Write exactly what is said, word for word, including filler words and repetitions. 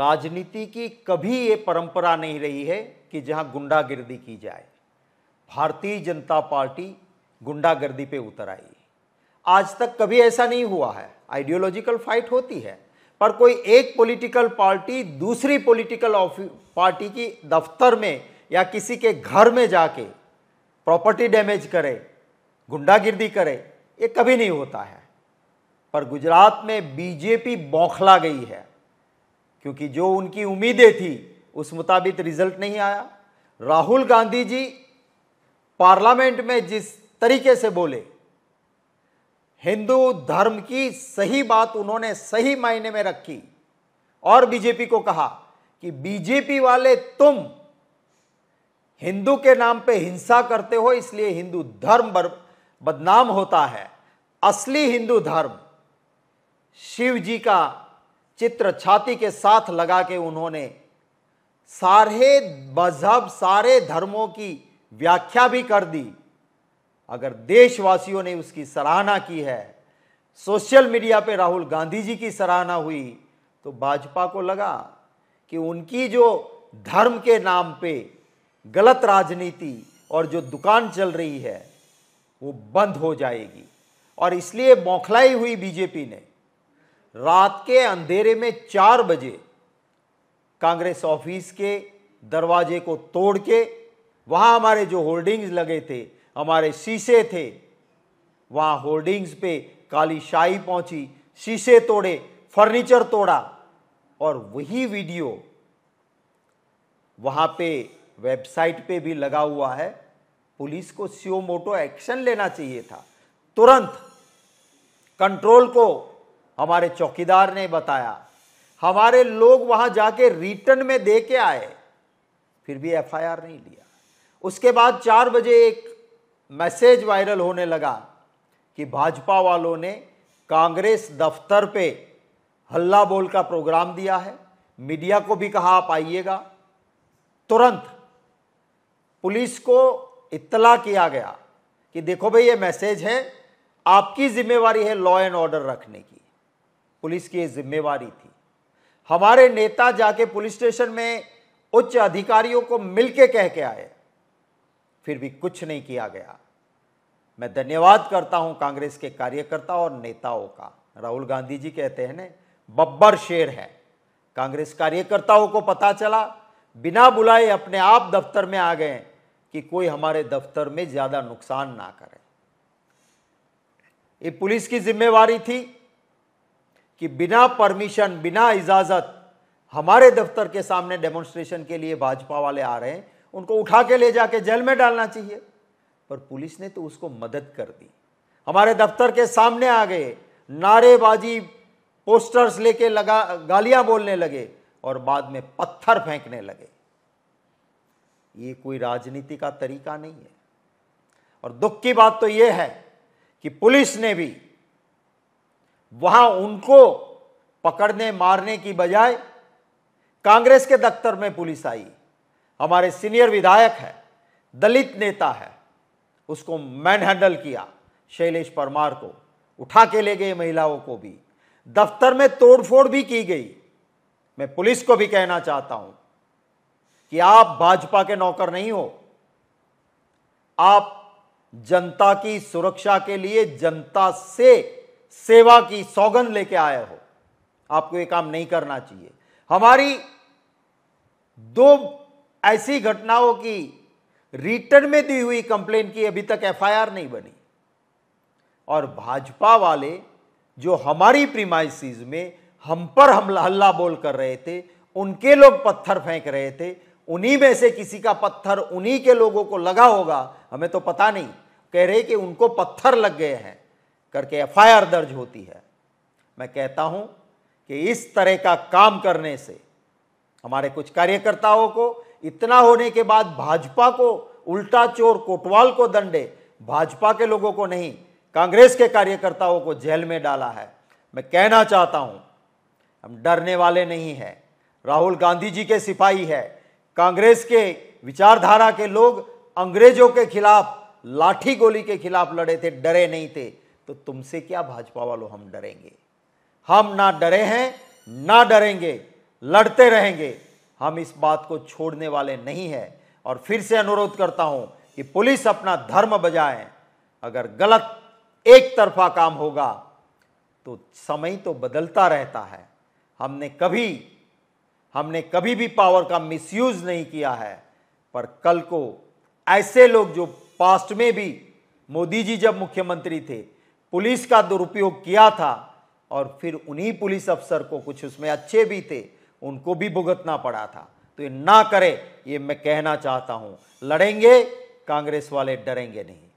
राजनीति की कभी ये परंपरा नहीं रही है कि जहां गुंडागर्दी की जाए। भारतीय जनता पार्टी गुंडागर्दी पे उतर आई, आज तक कभी ऐसा नहीं हुआ है। आइडियोलॉजिकल फाइट होती है, पर कोई एक पॉलिटिकल पार्टी दूसरी पॉलिटिकल पार्टी की दफ्तर में या किसी के घर में जाके प्रॉपर्टी डैमेज करे, गुंडागिर्दी करे, ये कभी नहीं होता है। पर गुजरात में बीजेपी बौखला गई है, क्योंकि जो उनकी उम्मीदें थी उस मुताबिक रिजल्ट नहीं आया। राहुल गांधी जी पार्लियामेंट में जिस तरीके से बोले, हिंदू धर्म की सही बात उन्होंने सही मायने में रखी और बीजेपी को कहा कि बीजेपी वाले तुम हिंदू के नाम पे हिंसा करते हो, इसलिए हिंदू धर्म बदनाम होता है। असली हिंदू धर्म शिव जी का चित्र छाती के साथ लगा के उन्होंने सारे मजहब, सारे धर्मों की व्याख्या भी कर दी। अगर देशवासियों ने उसकी सराहना की है, सोशल मीडिया पे राहुल गांधी जी की सराहना हुई, तो भाजपा को लगा कि उनकी जो धर्म के नाम पे गलत राजनीति और जो दुकान चल रही है वो बंद हो जाएगी, और इसलिए बौखलाई हुई बीजेपी ने। रात के अंधेरे में चार बजे कांग्रेस ऑफिस के दरवाजे को तोड़ के, वहाँ हमारे जो होर्डिंग्स लगे थे, हमारे शीशे थे, वहाँ होर्डिंग्स पे काली शाही पहुँची, शीशे तोड़े, फर्नीचर तोड़ा, और वही वीडियो वहाँ पे वेबसाइट पे भी लगा हुआ है। पुलिस को स्यो मोटो एक्शन लेना चाहिए था, तुरंत कंट्रोल को हमारे चौकीदार ने बताया, हमारे लोग वहाँ जाके रिटर्न में दे के आए, फिर भी एफ आई आर नहीं लिया। उसके बाद चार बजे एक मैसेज वायरल होने लगा कि भाजपा वालों ने कांग्रेस दफ्तर पे हल्ला बोल का प्रोग्राम दिया है, मीडिया को भी कहा आप आइएगा। तुरंत पुलिस को इत्तला किया गया कि देखो भाई ये मैसेज है, आपकी जिम्मेवारी है लॉ एंड ऑर्डर रखने की, पुलिस की ये जिम्मेवारी थी। हमारे नेता जाके पुलिस स्टेशन में उच्च अधिकारियों को मिलके कह के आए, फिर भी कुछ नहीं किया गया। मैं धन्यवाद करता हूं कांग्रेस के कार्यकर्ता और नेताओं का। राहुल गांधी जी कहते हैं ना, बब्बर शेर है। कांग्रेस कार्यकर्ताओं को पता चला, बिना बुलाए अपने आप दफ्तर में आ गए कि कोई हमारे दफ्तर में ज्यादा नुकसान ना करे। ये पुलिस की जिम्मेवारी थी कि बिना परमिशन, बिना इजाजत हमारे दफ्तर के सामने डेमोन्स्ट्रेशन के लिए भाजपा वाले आ रहे हैं, उनको उठा के ले जाके जेल में डालना चाहिए। पर पुलिस ने तो उसको मदद कर दी, हमारे दफ्तर के सामने आ गए, नारेबाजी, पोस्टर्स लेके लगा, गालियां बोलने लगे और बाद में पत्थर फेंकने लगे। ये कोई राजनीति का तरीका नहीं है। और दुख की बात तो ये है कि पुलिस ने भी वहां उनको पकड़ने मारने की बजाय कांग्रेस के दफ्तर में पुलिस आई। हमारे सीनियर विधायक है, दलित नेता है, उसको मैनहैंडल किया, शैलेश परमार को उठा के ले गए, महिलाओं को भी, दफ्तर में तोड़फोड़ भी की गई। मैं पुलिस को भी कहना चाहता हूं कि आप भाजपा के नौकर नहीं हो, आप जनता की सुरक्षा के लिए जनता से सेवा की सौगंध लेके आए हो, आपको ये काम नहीं करना चाहिए। हमारी दो ऐसी घटनाओं की रिटर्न में दी हुई कंप्लेंट की अभी तक एफ आई आर नहीं बनी, और भाजपा वाले जो हमारी प्रीमाइसिस में हम पर हमला हल्ला बोल कर रहे थे, उनके लोग पत्थर फेंक रहे थे, उन्हीं में से किसी का पत्थर उन्हीं के लोगों को लगा होगा, हमें तो पता नहीं, कह रहे कि उनको पत्थर लग गए हैं करके एफ आई आर दर्ज होती है। मैं कहता हूं कि इस तरह का काम करने से हमारे कुछ कार्यकर्ताओं को, इतना होने के बाद भाजपा को, उल्टा चोर कोतवाल को दंडे, भाजपा के लोगों को नहीं, कांग्रेस के कार्यकर्ताओं को जेल में डाला है। मैं कहना चाहता हूं, हम डरने वाले नहीं हैं, राहुल गांधी जी के सिपाही है, कांग्रेस के विचारधारा के लोग अंग्रेजों के खिलाफ लाठी गोली के खिलाफ लड़े थे, डरे नहीं थे, तो तुमसे क्या भाजपा वालों हम डरेंगे। हम ना डरे हैं, ना डरेंगे। लड़ते रहेंगे। हम इस बात को छोड़ने वाले नहीं हैं और फिर से अनुरोध करता हूं कि पुलिस अपना धर्म बजाए। अगर गलत एक तरफा काम होगा तो समय तो बदलता रहता है। हमने कभी हमने कभी भी पावर का मिसयूज नहीं किया है, पर कल को ऐसे लोग जो पास्ट में भी, मोदी जी जब मुख्यमंत्री थे, पुलिस का दुरुपयोग किया था और फिर उन्हीं पुलिस अफसर को, कुछ उसमें अच्छे भी थे, उनको भी भुगतना पड़ा था। तो ये ना करें, ये मैं कहना चाहता हूं। लड़ेंगे, कांग्रेस वाले डरेंगे नहीं।